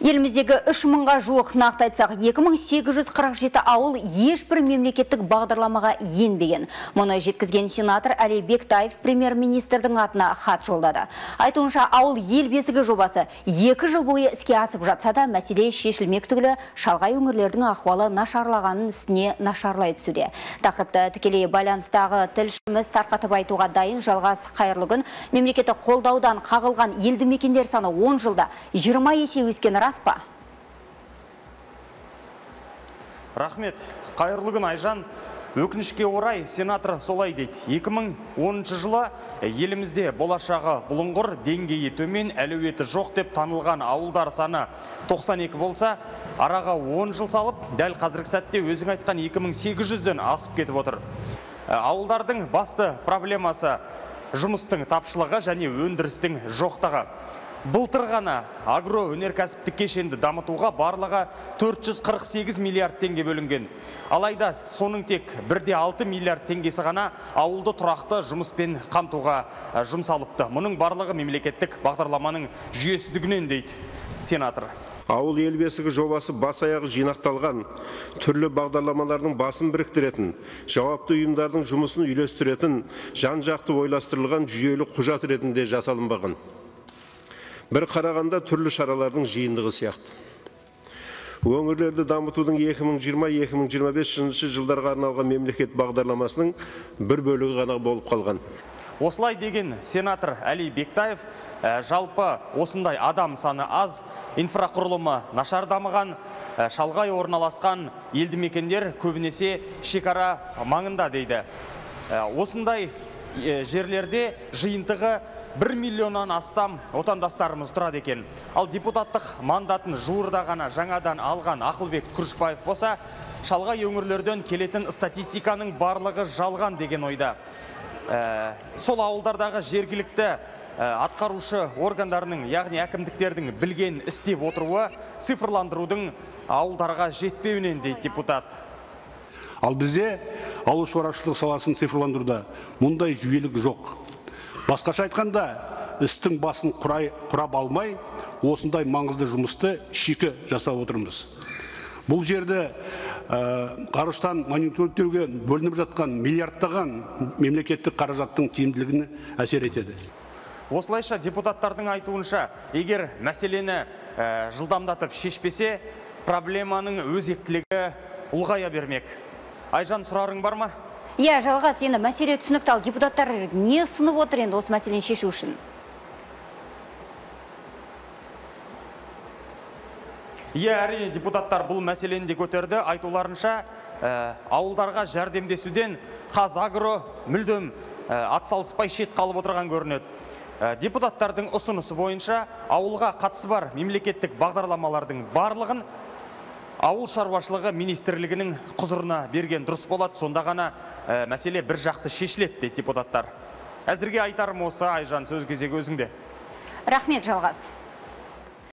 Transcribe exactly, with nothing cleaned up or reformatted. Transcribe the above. Еліміздегі үш мыңға жуық, нақты айтсақ, екі мың сегіз жүз қырық жеті ауыл ешбір мемлекеттік бағдарламаға енбеген. Мұны жеткізген сенатор Әли Бектаев премьер-министрдің атына хат жолдады. Айтуынша, ауыл ел бесігі жобасы екі жыл бойы іске асып жатса да, мәселе шешілмек түгілі шалғай өңірлердің ахуалы нашарлағанын үстіне нашарлай түсуде. Тақырыпты тікелей байланыстағы тілшіміз тарқатып айтуға дайын. Жалғас, қайырлы күн. Мемлекеттік қолдаудан қағылған елді мекендер саны он жылда жиырма есе өскен. Рахмет, қайырлы күн Айжан. Өкінішке орай, сенатор солай дейді. екі мың оныншы жылы елімізде болашағы бұлыңғыр, деңгейі төмен, әлеуеті жоқ деп танылған ауылдар саны тоқсан екі болса, араға он жыл салып, дәл қазіргі сәтте өзің айтқан екі мың сегіз жүзден асып кетіп отыр. Ауылдардың басты проблемасы жұмыстың тапшылығы және өндірістің жоқтығы. Былтыр ғана агроөнеркәсіптік кешенді дамытуға барлығы төрт жүз қырық сегіз миллиард теңге бөлінген. Алайда соның тек бір бүтін оннан алты миллиард теңгесі ғана ауылды тұрақты жұмыспен қамтуға жұмсалыпты. Мұның барлығы мемлекеттік бағдарламаның жүйесіздігінен дейді сенатор. Ауыл ел бесігі жобасы бас аяғы жинақталған, түрлі бағдарламалардың басын біріктіретін, жауапты ұйымдардың жұмысын үйлестіретін, жан-жақты ойластырылған жүйелі құжат ретінде жасалынбаған. Бір қарағанда түрлі шаралардың жиынтығы сияқты. Өңірлерді дамытудың екі мың жиырма екі мың жиырма бес жылдарға арналған мемлекет бағдарламасының бір бөлігі ғана болып қалған. Осылай деген сенатор Әли Бектаев, жалпы осындай адам саны аз, инфрақұрылымы нашар дамыған, шалғай орналасқан елді мекендер көбінесе шекара маңында дейді. Осындай жерлерде жиынтығы бір миллионнан астам отандастарымыз тұрады екен. Ал депутаттық мандатын жуырда ғана жаңадан алған Ақылбек Күршбаев болса, шалғай өңірлерден келетін статистиканың барлығы жалған деген ойда. Ә, сол ауылдардағы жергілікті атқарушы органдарының, яғни әкімдіктердің білген істеп отыруы цифрландырудың ауылдарға жетпеуінен дейді депутат. Ал бізде ауыл шаруашылық саласын цифрландыруда мұндай жүйелік жоқ. Басқаша айтқанда, істің басын құрай, құрап алмай, осындай маңызды жұмысты шикі жасап отырмыз. Бұл жерде қарыштан мониторингтеуге бөлініп жатқан миллиардтаған мемлекеттік қаражаттың тиімділігіне әсер етеді. Осылайша депутаттардың айтуынша, егер мәселені ә, жылдамдатып шешпесе, проблеманың өзектілігі ұлғая бермек. Айжан, сұрарың бар ма? Иә, жалғас, енді мәселе түсінікті. Ал депутаттар не ұсынып отыр енді осы мәселені шешу үшін? Иә, әрине депутаттар бұл мәселені де көтерді. Айтуларынша, ә, ауылдарға жәрдемдесуден қазагро мүлдем ә, атсалыспай шет қалып отырған көрінеді. Ә, депутаттардың ұсынысы бойынша ауылға қатысы бар мемлекеттік бағдарламалардың барлығын ауыл шаруашылығы министрлігінің құзырына берген дұрыс болады, сонда ғана ә, мәселе бір жақты шешіледі дейді депутаттар. Әзірге айтарым осы, Айжан, сөз кезегі өзіңде. Рахмет, жалғас.